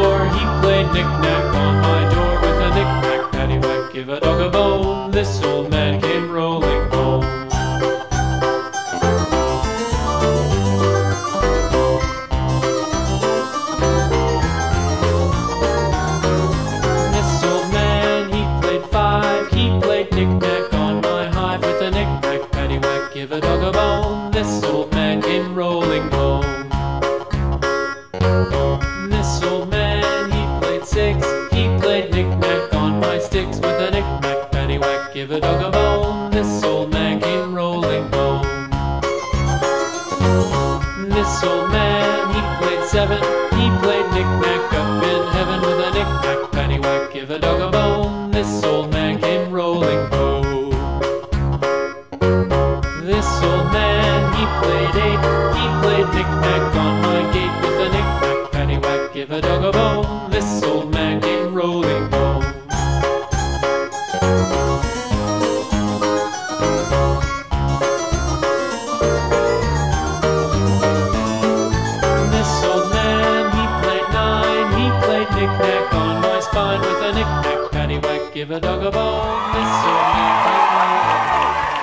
before. He played knick-knack on my door with a knick-knack, paddywhack, give a dog a bone. This old man came rolling home. This old man, he played five. He played knick-knack on my hive with a knick-knack, paddywhack, give a dog a bone. This old man came rolling home. This old man, he played six. He played knick-knack on my sticks with a knick-knack, paddywhack, give a dog a bone. This old man came rolling home. This old man, he played seven. He played knick-knack up in heaven with a knick-knack, paddywhack, give a dog a bone. This old man came rolling home. This old man, he played eight. He played knick-knack on my gate with a knick-knack, paddywhack, give a dog a bone. This old man came rolling home. This old man, he played nine. He played knick-knack on my spine with a knick-knack, paddywhack, give a dog a bone. This old man came rolling home.